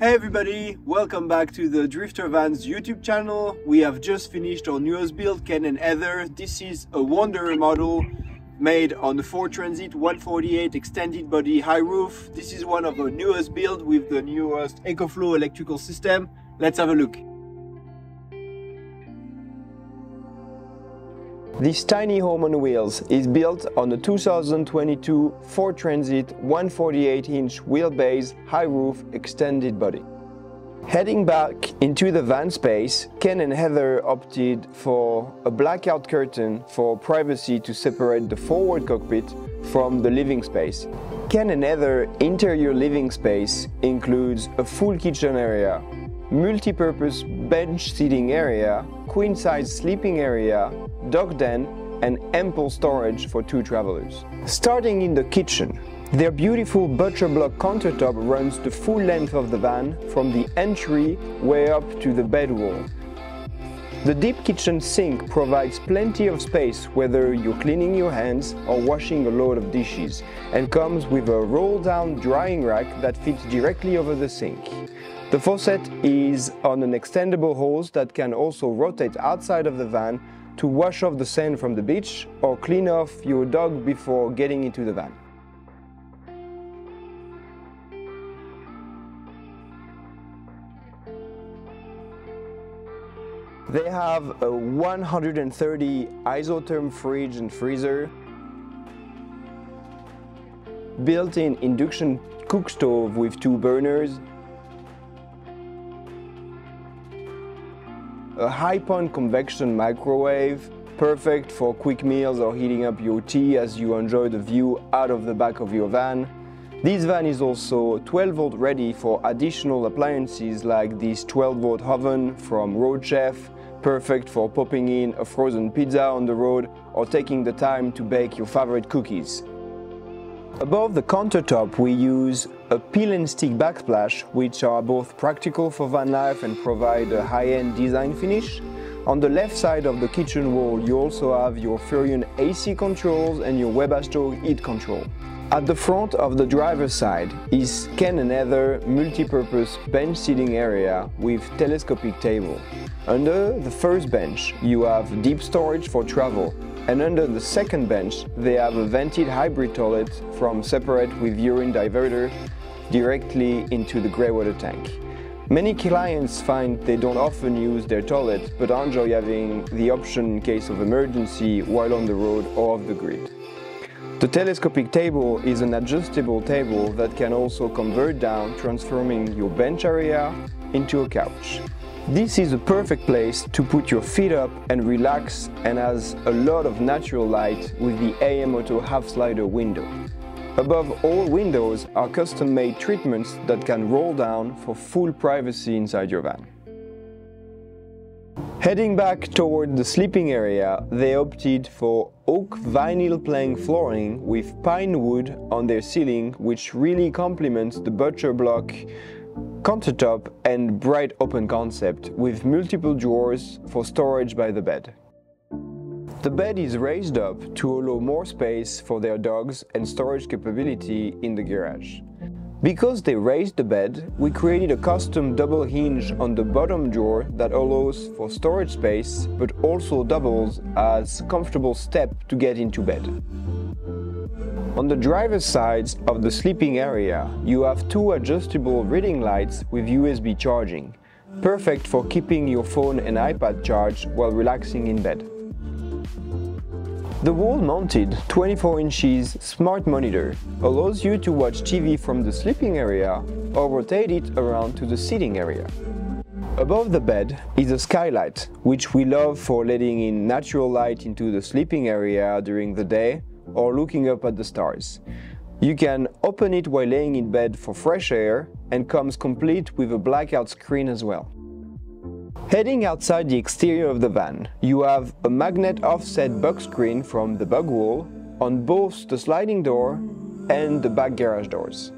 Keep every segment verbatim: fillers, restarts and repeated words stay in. Hey everybody, welcome back to the Drifter Vans YouTube channel. We have just finished our newest build, Ken and Heather. This is a Wanderer model made on the Ford Transit one forty-eight extended body high roof. This is one of our newest build with the newest EcoFlow electrical system. Let's have a look. This tiny home on wheels is built on the two thousand twenty-two Ford Transit one forty-eight inch wheelbase high roof extended body. Heading back into the van space, Ken and Heather opted for a blackout curtain for privacy to separate the forward cockpit from the living space. Ken and Heather's interior living space includes a full kitchen area, multi-purpose bench seating area, queen-size sleeping area, dog den and ample storage for two travelers. Starting in the kitchen, their beautiful butcher block countertop runs the full length of the van from the entry way up to the bed wall. The deep kitchen sink provides plenty of space whether you're cleaning your hands or washing a load of dishes and comes with a roll-down drying rack that fits directly over the sink. The faucet is on an extendable hose that can also rotate outside of the van to wash off the sand from the beach or clean off your dog before getting into the van. They have a one hundred thirty isotherm fridge and freezer, built-in induction cook stove with two burners, a high-point convection microwave, perfect for quick meals or heating up your tea as you enjoy the view out of the back of your van. This van is also twelve volt ready for additional appliances like this twelve volt oven from Road Chef, perfect for popping in a frozen pizza on the road or taking the time to bake your favorite cookies. Above the countertop we use a peel and stick backsplash, which are both practical for van life and provide a high-end design finish. On the left side of the kitchen wall you also have your Furion A C controls and your Webasto heat control. At the front of the driver's side is Ken and Heather multi-purpose bench seating area with telescopic table. Under the first bench you have deep storage for travel, and under the second bench they have a vented hybrid toilet from separate with urine diverter directly into the greywater tank. Many clients find they don't often use their toilet but enjoy having the option in case of emergency while on the road or off the grid. The telescopic table is an adjustable table that can also convert down, transforming your bench area into a couch. This is a perfect place to put your feet up and relax, and has a lot of natural light with the A M O half slider window. Above all windows are custom-made treatments that can roll down for full privacy inside your van. Heading back toward the sleeping area, they opted for oak vinyl plank flooring with pine wood on their ceiling, which really complements the butcher block countertop and bright open concept with multiple drawers for storage by the bed. The bed is raised up to allow more space for their dogs and storage capability in the garage. Because they raised the bed, we created a custom double hinge on the bottom drawer that allows for storage space but also doubles as a comfortable step to get into bed. On the driver's sides of the sleeping area, you have two adjustable reading lights with U S B charging, perfect for keeping your phone and iPad charged while relaxing in bed. The wall-mounted twenty-four inches smart monitor allows you to watch T V from the sleeping area or rotate it around to the sitting area. Above the bed is a skylight, which we love for letting in natural light into the sleeping area during the day or looking up at the stars. You can open it while laying in bed for fresh air and comes complete with a blackout screen as well. Heading outside the exterior of the van, you have a magnet offset bug screen from the bug wall on both the sliding door and the back garage doors.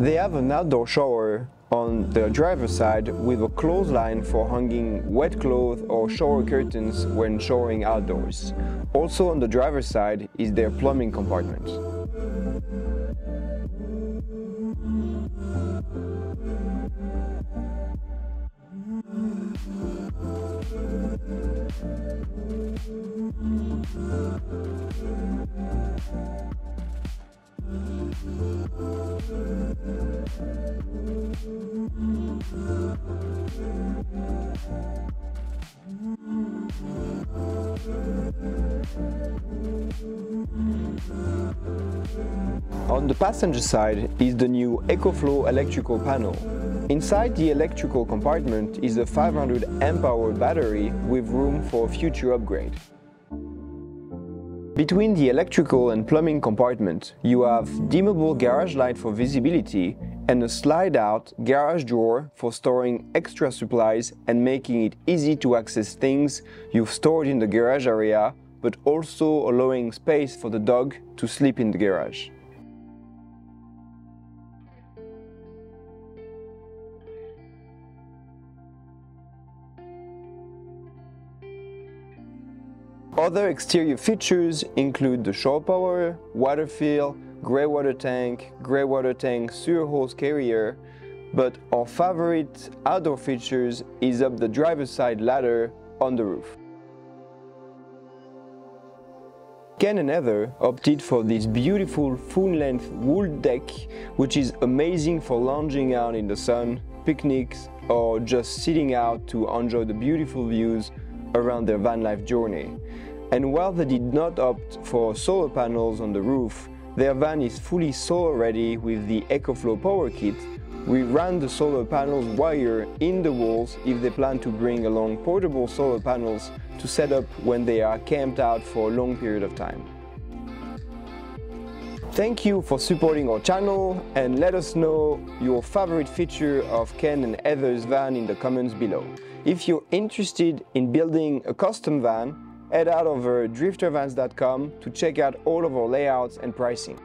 They have an outdoor shower On the driver's side, with a clothesline for hanging wet clothes or shower curtains when showering outdoors. Also on the driver's side is their plumbing compartment. On the passenger side is the new EcoFlow electrical panel. Inside the electrical compartment is a five hundred amp hour battery with room for future upgrade. Between the electrical and plumbing compartment, you have dimmable garage light for visibility and a slide-out garage drawer for storing extra supplies and making it easy to access things you've stored in the garage area, but also allowing space for the dog to sleep in the garage. Other exterior features include the shore power, water fill, grey water tank, grey water tank sewer hose carrier, but our favorite outdoor features is up the driver's side ladder on the roof. Ken and Heather opted for this beautiful full-length wool deck, which is amazing for lounging out in the sun, picnics, or just sitting out to enjoy the beautiful views around their van life journey. And while they did not opt for solar panels on the roof, their van is fully solar ready with the EcoFlow power kit. We ran the solar panels wire in the walls if they plan to bring along portable solar panels to set up when they are camped out for a long period of time. Thank you for supporting our channel, and let us know your favorite feature of Ken and Heather's van in the comments below. If you're interested in building a custom van, head out over drifter vans dot com to check out all of our layouts and pricing.